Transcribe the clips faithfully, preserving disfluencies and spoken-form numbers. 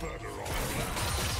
Better on me.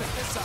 Check this out.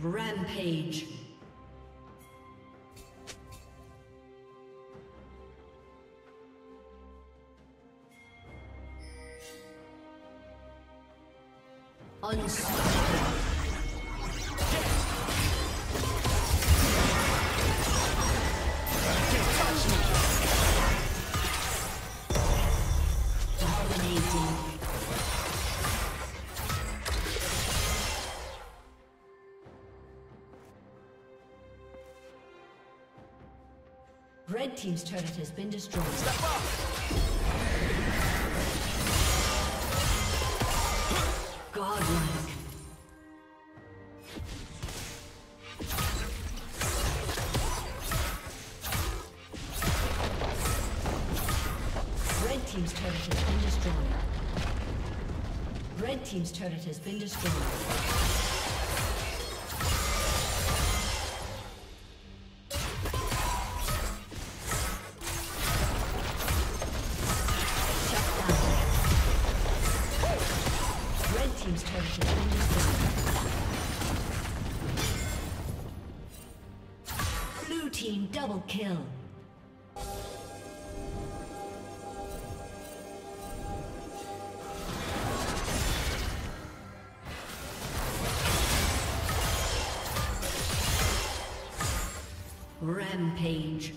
Rampage. Unstoppable. Red team's turret has been destroyed. Step up! Godlike. Red team's turret has been destroyed. Red team's turret has been destroyed. Double kill. Rampage.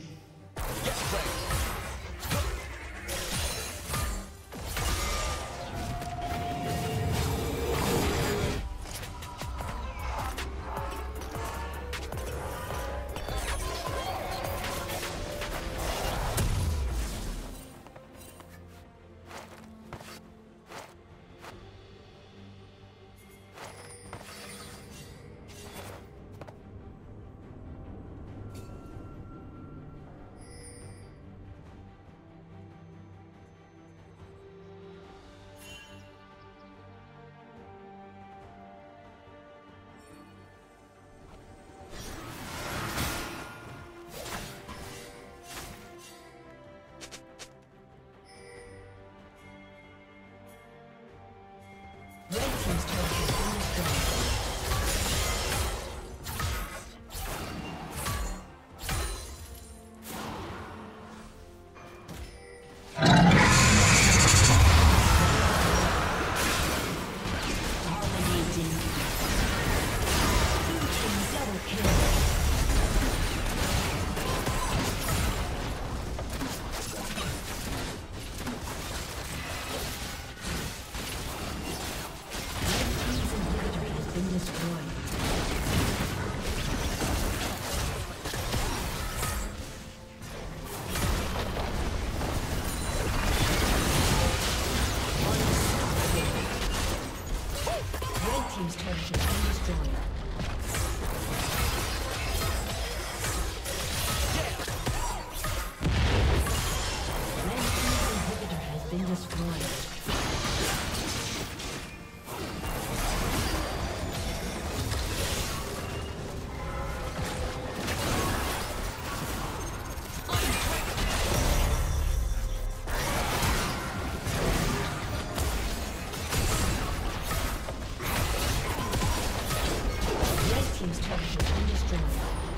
Team's turret has been destroyed.